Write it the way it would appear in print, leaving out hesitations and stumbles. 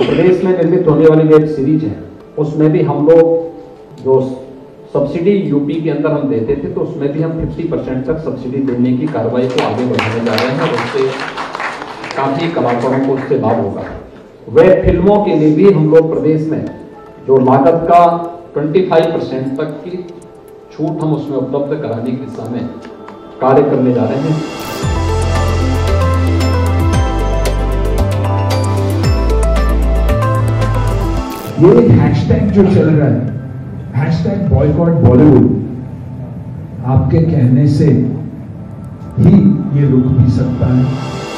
उत्तर प्रदेश में निर्मित होने वाली वेब सीरीज है, उसमें भी हम लोग जो सब्सिडी यूपी के अंदर हम देते थे तो उसमें भी हम 50% तक सब्सिडी देने की कार्रवाई को आगे बढ़ाने जा रहे हैं। उससे काफ़ी कलाकारों को उससे लाभ होगा। वेब फिल्मों के लिए भी हम लोग प्रदेश में जो लागत का 25% तक की छूट हम उसमें उपलब्ध कराने की दिशा में कार्य करने जा रहे हैं। ये हैशटैग जो चल रहा है, हैशटैग बॉयकॉट बॉलीवुड, आपके कहने से ही ये रुक भी सकता है।